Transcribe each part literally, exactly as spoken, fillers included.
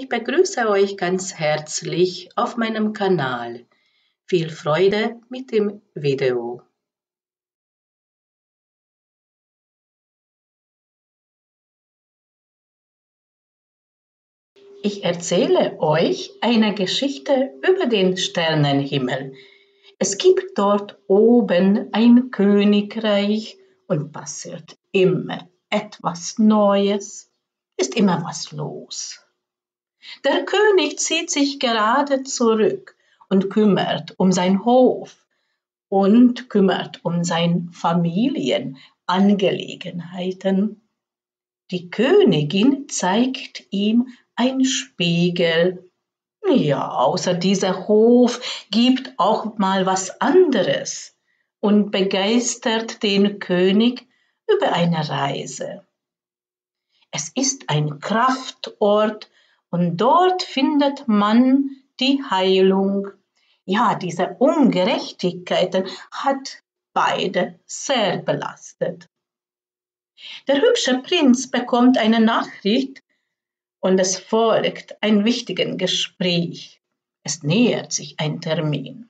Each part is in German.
Ich begrüße euch ganz herzlich auf meinem Kanal. Viel Freude mit dem Video. Ich erzähle euch eine Geschichte über den Sternenhimmel. Es gibt dort oben ein Königreich und passiert immer etwas Neues. Ist immer was los. Der König zieht sich gerade zurück und kümmert um seinen Hof und kümmert um seine Familienangelegenheiten. Die Königin zeigt ihm ein Spiegel. Ja, außer dieser Hof gibt auch mal was anderes und begeistert den König über eine Reise. Es ist ein Kraftort und dort findet man die Heilung. Ja, diese Ungerechtigkeiten hat beide sehr belastet. Der hübsche Prinz bekommt eine Nachricht und es folgt ein wichtiges Gespräch. Es nähert sich ein Termin.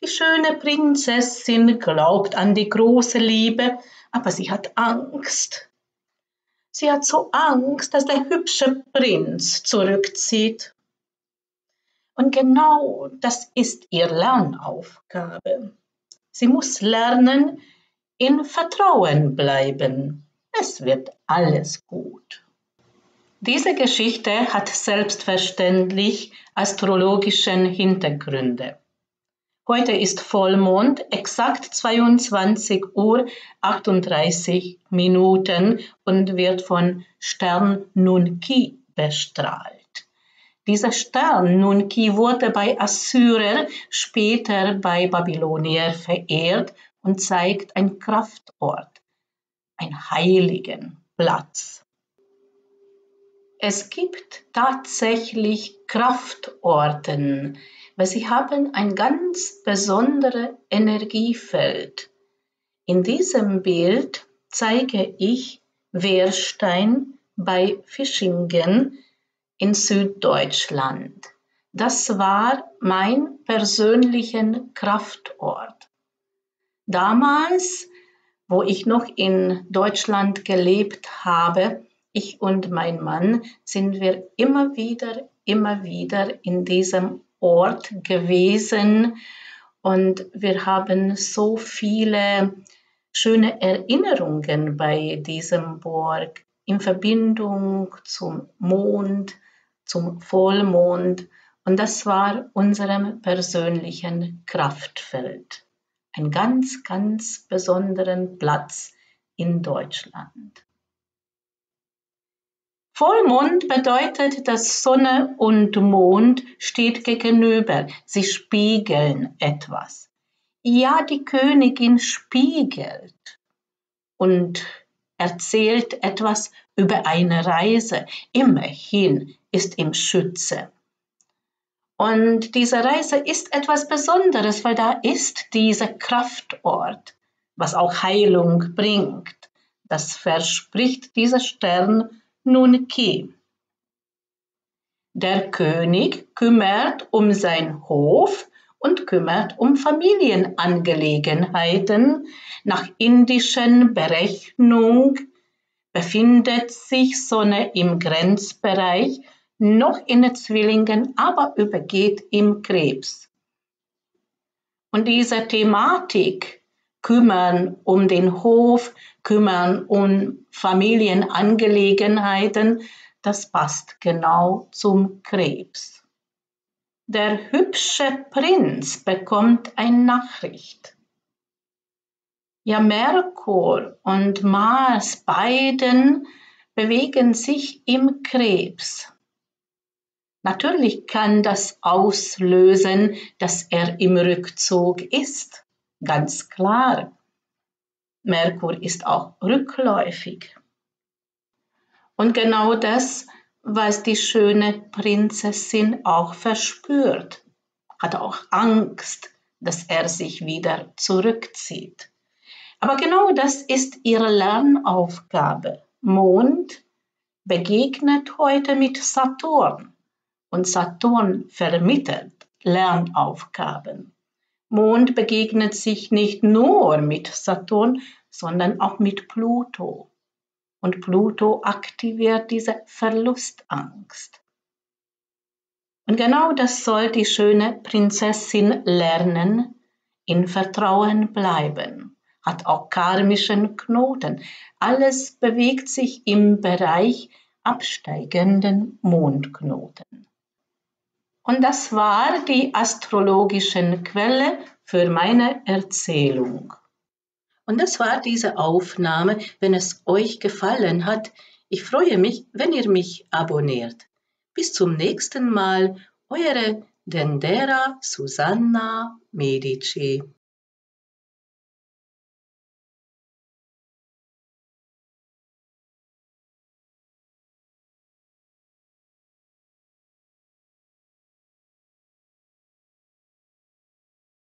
Die schöne Prinzessin glaubt an die große Liebe, aber sie hat Angst. Sie hat so Angst, dass der hübsche Prinz zurückzieht. Und genau das ist ihre Lernaufgabe. Sie muss lernen, in Vertrauen bleiben. Es wird alles gut. Diese Geschichte hat selbstverständlich astrologische Hintergründe. Heute ist Vollmond, exakt zweiundzwanzig Uhr achtunddreißig Minuten und wird von Stern Nunki bestrahlt. Dieser Stern Nunki wurde bei Assyrer, später bei Babylonier verehrt und zeigt einen Kraftort, einen heiligen Platz. Es gibt tatsächlich Kraftorten, weil sie haben ein ganz besonderes Energiefeld. In diesem Bild zeige ich Wehrstein bei Fischingen in Süddeutschland. Das war mein persönlicher Kraftort. Damals, wo ich noch in Deutschland gelebt habe, ich und mein Mann, sind wir immer wieder, immer wieder in diesem Ort gewesen und wir haben so viele schöne Erinnerungen bei diesem Burg in Verbindung zum Mond, zum Vollmond, und das war unserem persönlichen Kraftfeld. Ein ganz, ganz besonderen Platz in Deutschland. Vollmond bedeutet, dass Sonne und Mond steht gegenüber. Sie spiegeln etwas. Ja, die Königin spiegelt und erzählt etwas über eine Reise. Immerhin ist im Schütze. Und diese Reise ist etwas Besonderes, weil da ist dieser Kraftort, was auch Heilung bringt. Das verspricht dieser Stern Nunki. Der König kümmert um seinen Hof und kümmert um Familienangelegenheiten. Nach indischen Berechnung befindet sich Sonne im Grenzbereich, noch in den Zwillingen, aber übergeht im Krebs. Und diese Thematik, kümmern um den Hof, kümmern um Familienangelegenheiten, das passt genau zum Krebs. Der hübsche Prinz bekommt eine Nachricht. Ja, Merkur und Mars, beiden bewegen sich im Krebs. Natürlich kann das auslösen, dass er im Rückzug ist. Ganz klar, Merkur ist auch rückläufig. Und genau das, was die schöne Prinzessin auch verspürt, hat auch Angst, dass er sich wieder zurückzieht. Aber genau das ist ihre Lernaufgabe. Mond begegnet heute mit Saturn und Saturn vermittelt Lernaufgaben. Mond begegnet sich nicht nur mit Saturn, sondern auch mit Pluto. Und Pluto aktiviert diese Verlustangst. Und genau das soll die schöne Prinzessin lernen, in Vertrauen bleiben, hat auch karmischen Knoten. Alles bewegt sich im Bereich absteigenden Mondknoten. Und das war die astrologische Quelle für meine Erzählung. Und das war diese Aufnahme, wenn es euch gefallen hat. Ich freue mich, wenn ihr mich abonniert. Bis zum nächsten Mal, eure Dendera Susanna Medici.